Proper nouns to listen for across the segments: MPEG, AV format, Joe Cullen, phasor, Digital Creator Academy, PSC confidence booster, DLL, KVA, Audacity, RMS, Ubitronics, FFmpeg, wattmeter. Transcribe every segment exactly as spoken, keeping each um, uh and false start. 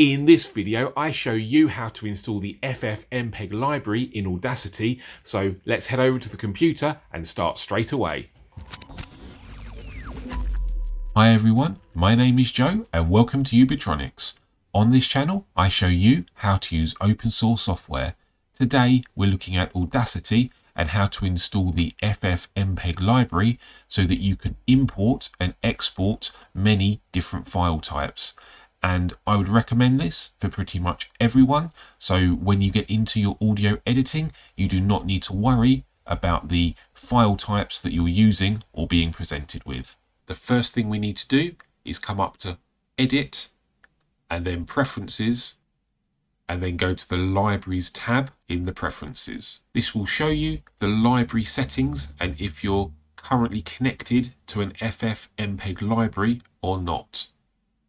In this video, I show you how to install the FFmpeg library in Audacity, so let's head over to the computer and start straight away. Hi everyone, my name is Joe and welcome to Ubitronics. On this channel, I show you how to use open source software. Today, we're looking at Audacity and how to install the FFmpeg library so that you can import and export many different file types. And I would recommend this for pretty much everyone. So when you get into your audio editing, you do not need to worry about the file types that you're using or being presented with. The first thing we need to do is come up to Edit and then Preferences, and then go to the Libraries tab in the Preferences. This will show you the library settings and if you're currently connected to an FFmpeg library or not.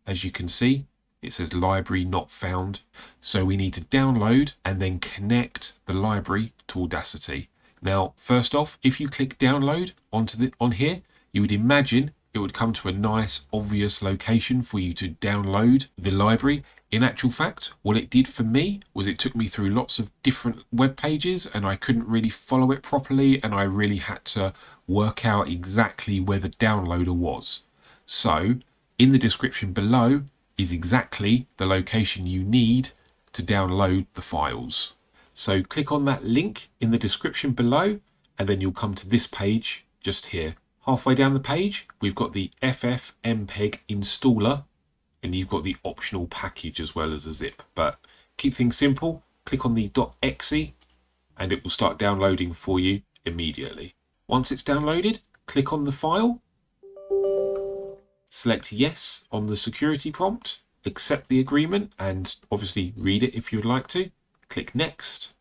As you can see, it says library not found. So we need to download and then connect the library to Audacity. Now, first off, if you click download onto the, on here, you would imagine it would come to a nice, obvious location for you to download the library. In actual fact, what it did for me was it took me through lots of different web pages and I couldn't really follow it properly. And I really had to work out exactly where the downloader was. So in the description below is exactly the location you need to download the files. So click on that link in the description below and then you'll come to this page just here. Halfway down the page, we've got the FFmpeg installer and you've got the optional package as well as a zip. But keep things simple, click on the .exe and it will start downloading for you immediately. Once it's downloaded, click on the file. Select yes on the security prompt, accept the agreement and obviously read it if you would like to. Click next.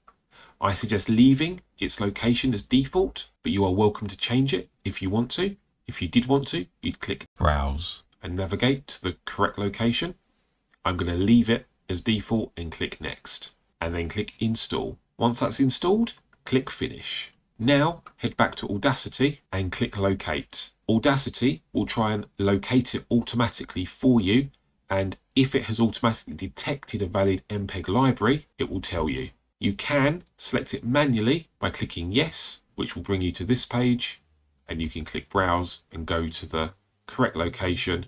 I suggest leaving its location as default, but you are welcome to change it if you want to. If you did want to, you'd click browse and navigate to the correct location. I'm going to leave it as default and click next and then click install. Once that's installed, click finish. Now head back to Audacity and click locate. Audacity will try and locate it automatically for you, and if it has automatically detected a valid MPEG library, it will tell you. You can select it manually by clicking yes, which will bring you to this page, and you can click browse and go to the correct location,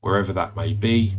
wherever that may be,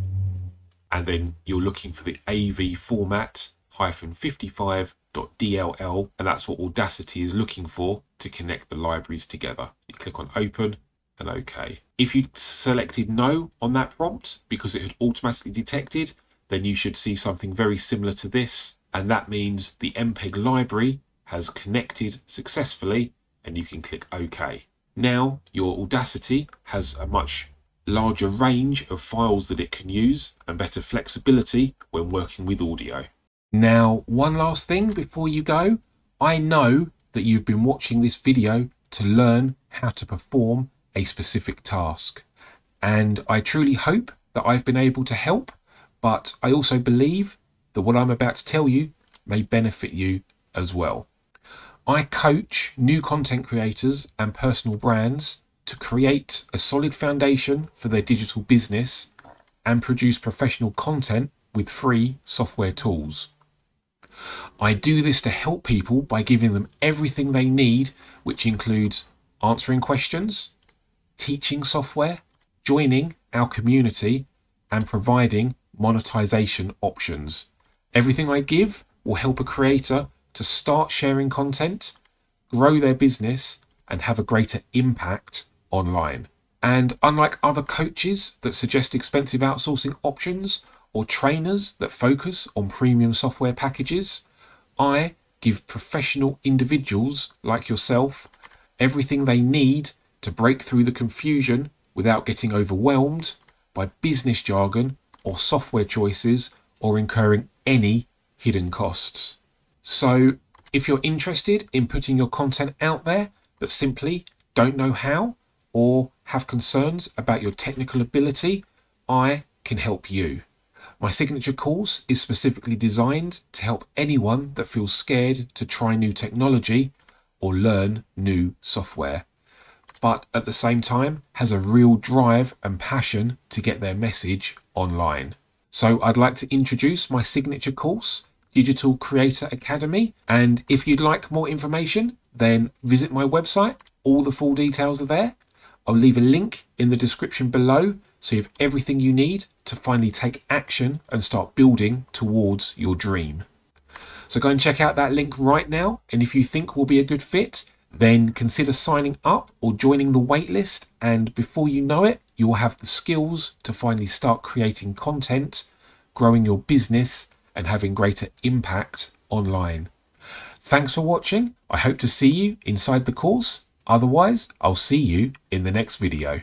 and then you're looking for the A V format hyphen fifty-five dot D L L, and that's what Audacity is looking for to connect the libraries together. You click on open and OK. If you selected no on that prompt because it had automatically detected, then you should see something very similar to this, and that means the MPEG library has connected successfully and you can click OK. Now your Audacity has a much larger range of files that it can use and better flexibility when working with audio. Now, one last thing before you go. I know that you've been watching this video to learn how to perform a specific task, and I truly hope that I've been able to help, but I also believe that what I'm about to tell you may benefit you as well. I coach new content creators and personal brands to create a solid foundation for their digital business and produce professional content with free software tools. I do this to help people by giving them everything they need, which includes answering questions, teaching software, joining our community, and providing monetization options. Everything I give will help a creator to start sharing content, grow their business, and have a greater impact online. And unlike other coaches that suggest expensive outsourcing options, or trainers that focus on premium software packages, I give professional individuals like yourself everything they need to break through the confusion without getting overwhelmed by business jargon or software choices or incurring any hidden costs. So if you're interested in putting your content out there but simply don't know how or have concerns about your technical ability, I can help you. My signature course is specifically designed to help anyone that feels scared to try new technology or learn new software, but at the same time has a real drive and passion to get their message online. So I'd like to introduce my signature course, Digital Creator Academy. And if you'd like more information, then visit my website. All the full details are there. I'll leave a link in the description below so you have everything you need to finally take action and start building towards your dream. So go and check out that link right now. And if you think we'll be a good fit, then consider signing up or joining the waitlist. And before you know it, you will have the skills to finally start creating content, growing your business, and having greater impact online. Thanks for watching. I hope to see you inside the course. Otherwise, I'll see you in the next video.